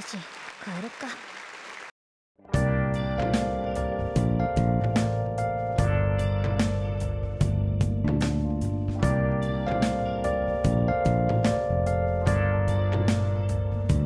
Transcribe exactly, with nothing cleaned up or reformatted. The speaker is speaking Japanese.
ったし帰ろっか。